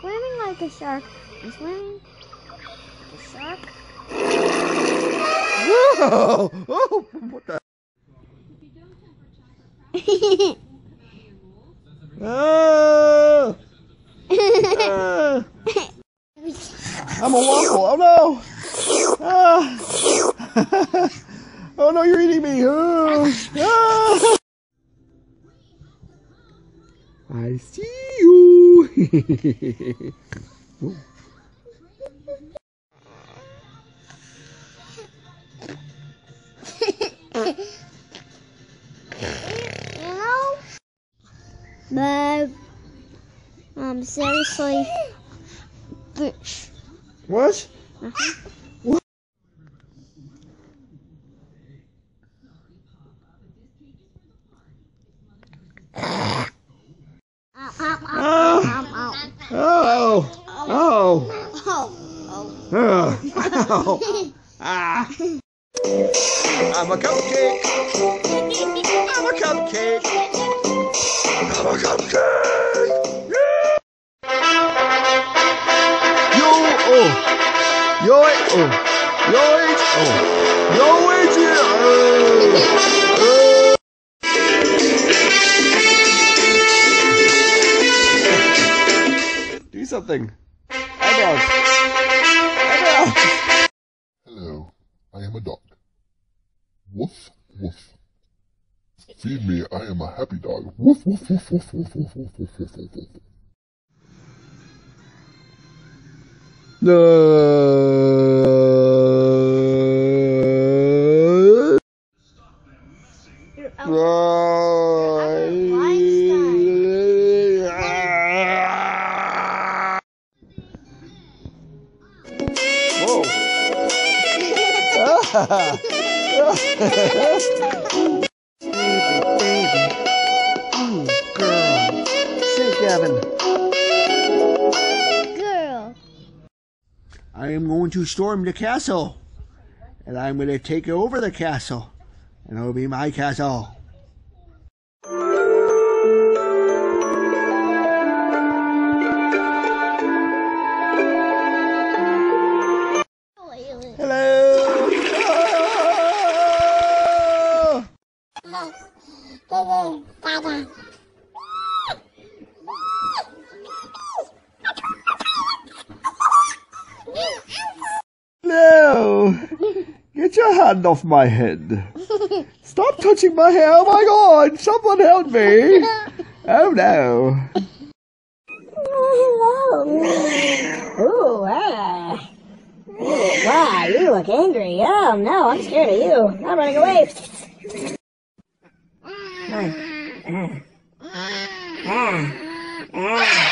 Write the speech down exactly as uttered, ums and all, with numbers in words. swimming like a shark. I'm swimming like a shark. Whoa! Oh, what the? Oh! uh, I'm a waffle. Oh no! Ah. Oh no, you're eating me! Oh. Ah. I see you. Babe, um, seriously, bitch. What? Uh-huh. What? Oh! Oh! Oh! Oh! Oh! Ah! I'm a cupcake. I'm a cupcake. I'm a cupcake! Yeah. Yo, oh! Yo, oh! Yo, oh! Yo, oh! Oh! Do something! Eyebrows! Eyebrows! Hello, I am a dog. Woof, woof. Feed me, I am a happy dog. Woof, woof, woof, woof, woof, woof, woof, woof, woof, woof, woof. No. You're out. Whoa. Gavin. Girl. I am going to storm the castle. And I'm going to take over the castle. And it'll be my castle. Hello. Hello. No! Get your hand off my head. Stop touching my hair. Oh my god! Someone help me! Oh no. Hello. Ooh, ah. Ooh, wow, you look angry. Oh no, I'm scared of you. I'm running away. Ah. Ah. Ah. Ah.